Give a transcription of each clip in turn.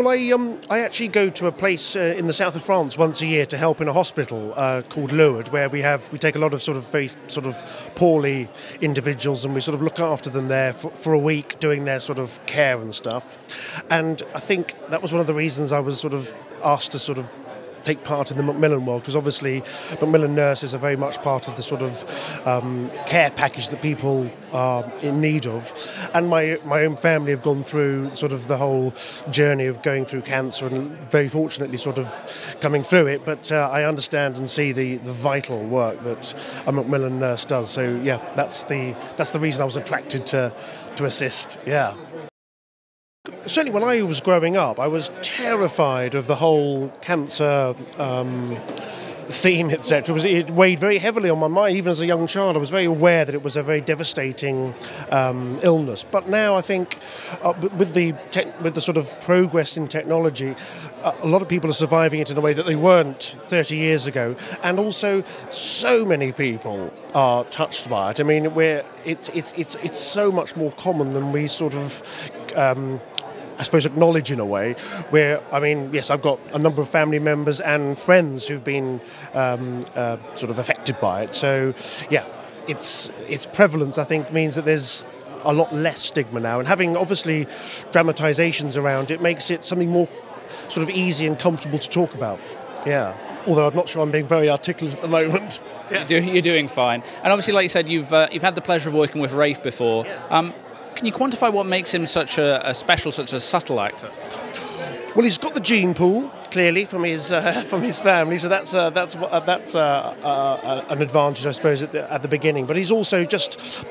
Well, I actually go to a place in the south of France once a year to help in a hospital called Lourdes, where we take a lot of very poorly individuals, and we look after them there for a week, doing their care and stuff. And I think that was one of the reasons I was asked to take part in the Macmillan world, because obviously Macmillan nurses are very much part of the care package that people are in need of. And my own family have gone through the whole journey of going through cancer, and very fortunately coming through it. But I understand and see the vital work that a Macmillan nurse does. So yeah, that's the reason I was attracted to assist. Yeah. Certainly when I was growing up, I was terrified of the whole cancer theme, etc. It weighed very heavily on my mind. Even as a young child, I was very aware that it was a very devastating illness. But now I think with the progress in technology, a lot of people are surviving it in a way that they weren't 30 years ago. And also, so many people are touched by it. I mean, it's so much more common than we I suppose acknowledge in a way. Where, I mean, yes, I've got a number of family members and friends who've been affected by it. So yeah, its prevalence, I think, means that there's a lot less stigma now, and having obviously dramatisations around it makes it something more easy and comfortable to talk about. Yeah. Although I'm not sure I'm being very articulate at the moment. Yeah. You're doing fine. And obviously, like you said, you've had the pleasure of working with Rafe before. Yeah. Can you quantify what makes him such a special, such a subtle actor? Well, he's got the gene pool, clearly, from his family, so that's an advantage, I suppose, at the beginning. But he's also, just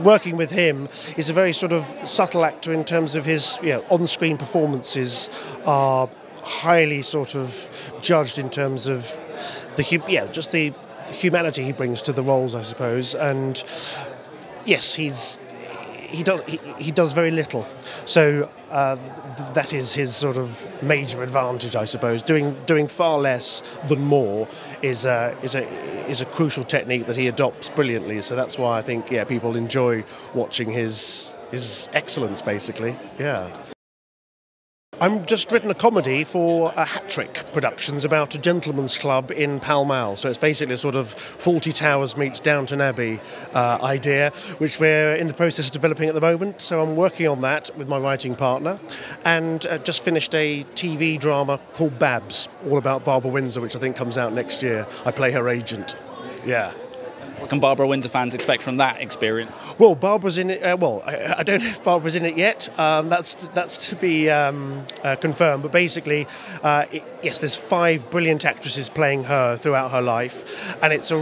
working with him, is a very subtle actor in terms of his on-screen performances are highly judged in terms of the humanity he brings to the roles, I suppose. And yes, he does very little, so that is his major advantage, I suppose. Doing far less than more is a crucial technique that he adopts brilliantly. So that's why I think people enjoy watching his excellence, basically. Yeah. I'm just written a comedy for Hattrick Productions about a gentleman's club in Pall Mall. So it's basically a Fawlty Towers meets Downton Abbey idea, which we're in the process of developing at the moment. So I'm working on that with my writing partner, and just finished a TV drama called Babs, all about Barbara Windsor, which I think comes out next year. I play her agent. Yeah. What can Barbara Windsor fans expect from that experience? Well, Barbara's in it. Well, I don't know if Barbara's in it yet. That's to be confirmed. But basically, yes, there's 5 brilliant actresses playing her throughout her life, and it's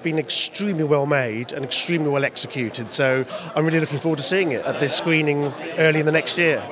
been extremely well made and extremely well executed. So I'm really looking forward to seeing it at this screening early in the next year.